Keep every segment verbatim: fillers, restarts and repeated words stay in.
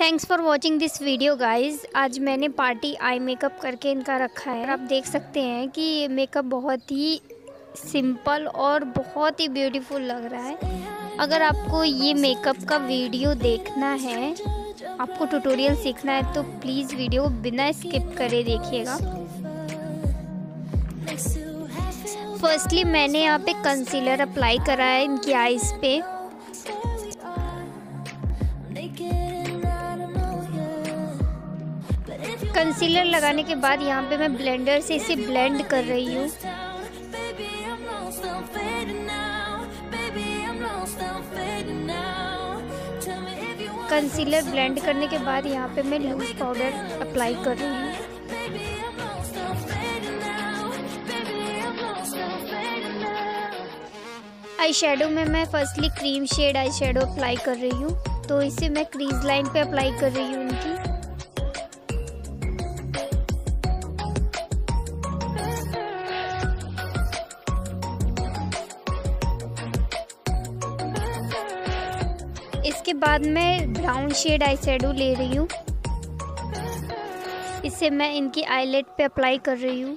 Thanks for watching this video guys. आज मैंने party eye makeup करके इनका रखा है। आप देख सकते हैं कि ये मेकअप बहुत ही सिंपल और बहुत ही ब्यूटीफुल लग रहा है। अगर आपको ये मेकअप का वीडियो देखना है, आपको ट्यूटोरियल सीखना है, तो प्लीज़ वीडियो बिना स्किप करे देखिएगा। फर्स्टली मैंने यहाँ पे कंसीलर अप्लाई करा है इनकी आईज़ पे। कंसीलर लगाने के बाद यहाँ पे मैं ब्लेंडर से इसे ब्लेंड कर रही हूँ। कंसीलर ब्लेंड करने के बाद यहाँ पे मैं लूज पाउडर अप्लाई कर रही हूँ। आई शेडो में मैं firstly cream shade eye shadow apply कर रही हूँ, तो इसे मैं क्रीज लाइन पे अप्लाई कर रही हूँ इनकी। इसके बाद मैं ब्राउन शेड आई शेडो ले रही हूँ, इसे मैं इनकी आईलेट पे अप्लाई कर रही हूँ।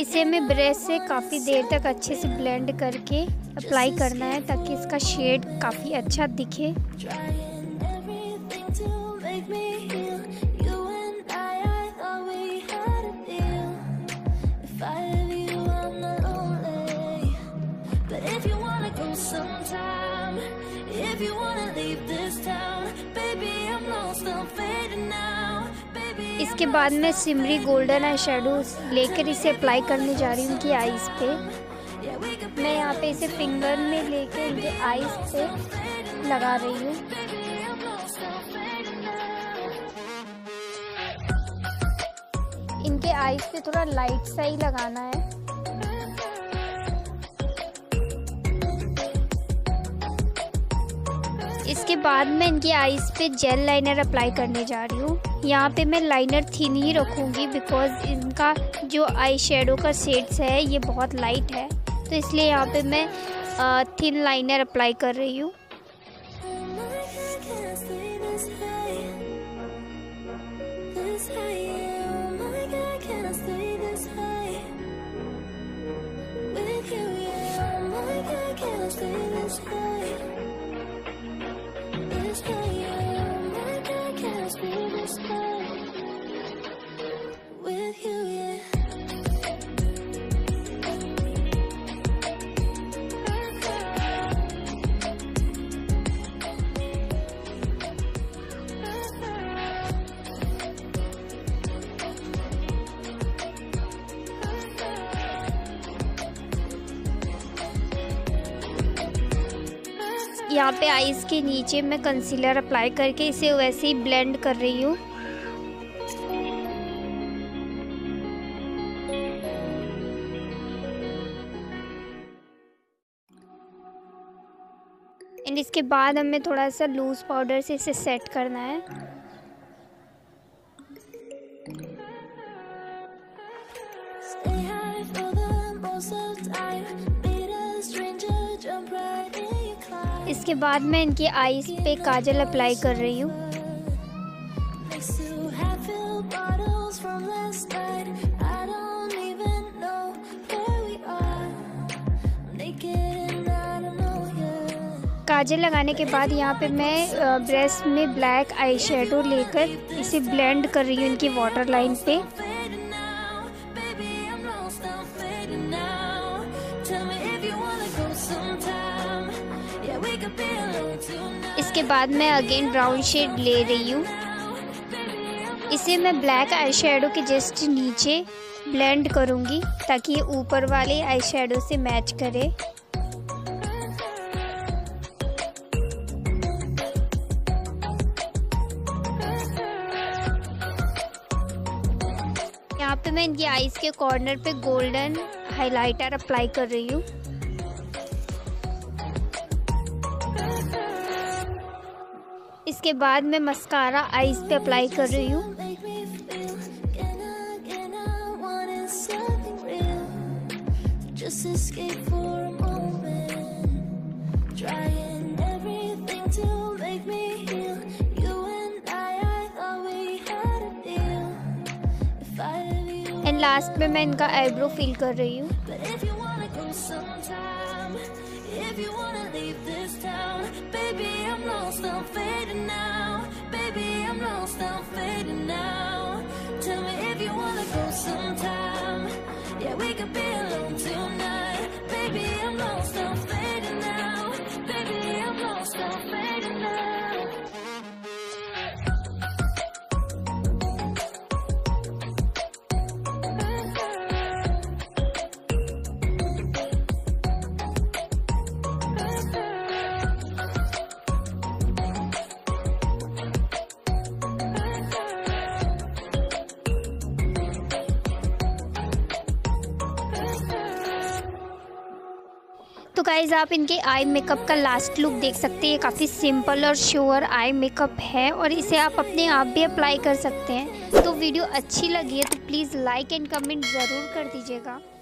इसे मैं ब्रश से काफ़ी देर तक अच्छे से ब्लेंड करके अप्लाई करना है ताकि इसका शेड काफ़ी अच्छा दिखे। Sometime if you wanna leave this town baby I'm lost I'm fading now baby। इसके बाद मैं सिमरी गोल्डन आई शेडो लेकर इसे अप्लाई करने जा रही हूँ इनकी आईज पे। मैं यहाँ पे इसे फिंगर में लेकर इनके आईज पे लगा रही हूँ। इनके आईज पे थोड़ा लाइट सा ही लगाना है। इसके बाद मैं इनकी आईज पे जेल लाइनर अप्लाई करने जा रही हूँ। यहाँ पे मैं लाइनर थिन ही रखूँगी बिकॉज इनका जो आई शेडो का शेड्स है ये बहुत लाइट है, तो इसलिए यहाँ पे मैं थिन लाइनर अप्लाई कर रही हूँ। यहाँ पे आईज के नीचे मैं कंसीलर अप्लाई करके इसे वैसे ही ब्लेंड कर रही हूँ। एंड इसके बाद हमें थोड़ा सा लूज पाउडर से इसे सेट करना है। इसके बाद मैं इनकी आईज पे काजल अप्लाई कर रही हूँ। काजल लगाने के बाद यहाँ पे मैं ब्रश में ब्लैक आई शेडो लेकर इसे ब्लेंड कर रही हूँ इनकी वाटर लाइन पे। इसके बाद मैं अगेन ब्राउन शेड ले रही हूँ, इसे मैं ब्लैक आई शेडो के जस्ट नीचे ब्लेंड करूँगी ताकि ये ऊपर वाले आई शेडो से मैच करे। यहाँ पे मैं इनकी आईज के कॉर्नर पे गोल्डन हाइलाइटर अप्लाई कर रही हूँ। इसके बाद मैं मस्कारा आईज पे अप्लाई कर रही हूँ। लास्ट में मैं इनका आईब्रो फील कर रही हूँ। तो गाइज़ आप इनके आई मेकअप का लास्ट लुक देख सकते हैं। ये काफ़ी सिंपल और श्योर आई मेकअप है और इसे आप अपने आप भी अप्लाई कर सकते हैं। तो वीडियो अच्छी लगी है तो प्लीज़ लाइक एंड कमेंट ज़रूर कर दीजिएगा।